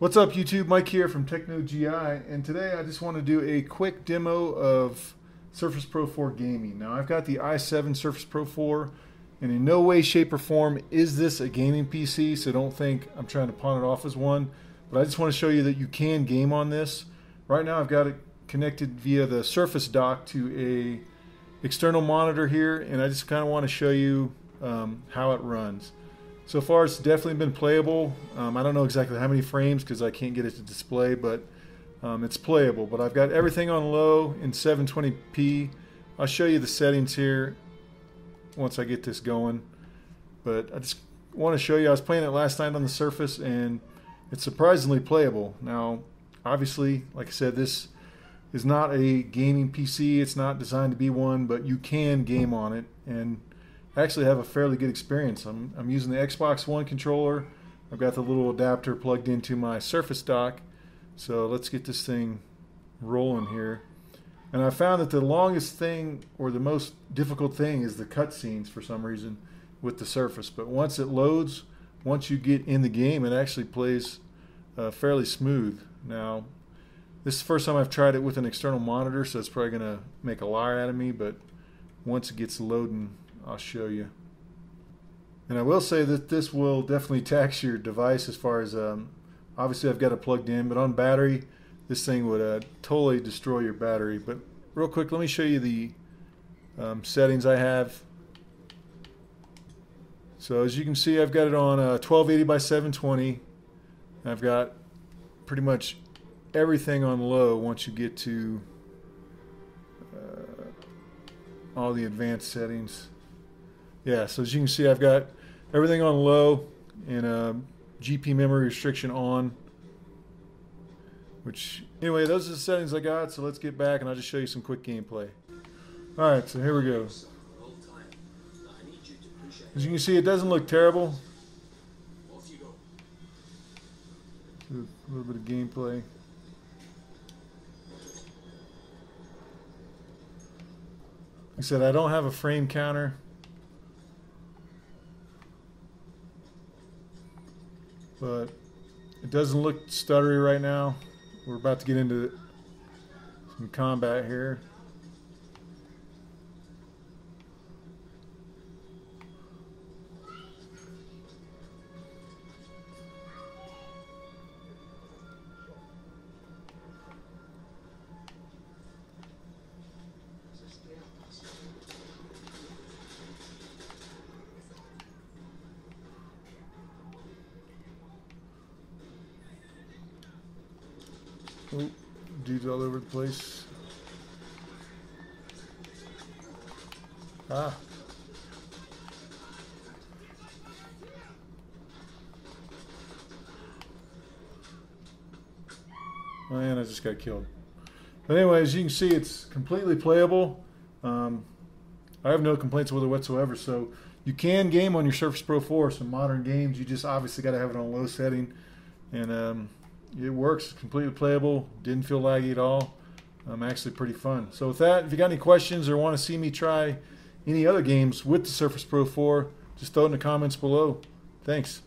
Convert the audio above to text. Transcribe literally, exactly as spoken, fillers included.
What's up YouTube, Mike here from TechnoGI, and today I just want to do a quick demo of Surface Pro four gaming. Now I've got the i seven Surface Pro four, and in no way, shape, or form is this a gaming P C, so don't think I'm trying to pawn it off as one, but I just want to show you that you can game on this. Right now I've got it connected via the Surface dock to a external monitor here, and I just kind of want to show you um, how it runs. So far, it's definitely been playable. Um, I don't know exactly how many frames because I can't get it to display, but um, it's playable. But I've got everything on low in seven twenty p. I'll show you the settings here once I get this going. But I just want to show you, I was playing it last night on the Surface, and it's surprisingly playable. Now, obviously, like I said, this is not a gaming P C. It's not designed to be one, but you can game on it. And actually have a fairly good experience. I'm, I'm using the Xbox One controller. I've got the little adapter plugged into my Surface dock. So let's get this thing rolling here. And I found that the longest thing, or the most difficult thing, is the cutscenes for some reason with the Surface. But once it loads, once you get in the game, it actually plays uh, fairly smooth. Now, this is the first time I've tried it with an external monitor, so it's probably gonna make a liar out of me, but once it gets loading, I'll show you. And I will say that this will definitely tax your device as far as, um, obviously I've got it plugged in, but on battery, this thing would uh, totally destroy your battery. But real quick, let me show you the um, settings I have. So as you can see, I've got it on uh, twelve eighty by seven twenty. I've got pretty much everything on low once you get to uh, all the advanced settings. Yeah, so as you can see, I've got everything on low and uh, G P memory restriction on. Which, anyway, those are the settings I got, so let's get back and I'll just show you some quick gameplay. Alright, so here we go. As you can see, it doesn't look terrible. A little bit of gameplay. Like I said, I don't have a frame counter. But it doesn't look stuttery right now. We're about to get into some combat here. Oh, dudes all over the place. Ah. Man, I just got killed. But anyway, as you can see, it's completely playable. Um, I have no complaints with it whatsoever. So you can game on your Surface Pro four. Some modern games, you just obviously got to have it on low setting. And um, it works, completely playable, didn't feel laggy at all. Um, actually pretty fun. So with that, if you got any questions or want to see me try any other games with the Surface Pro four, just throw it in the comments below. Thanks.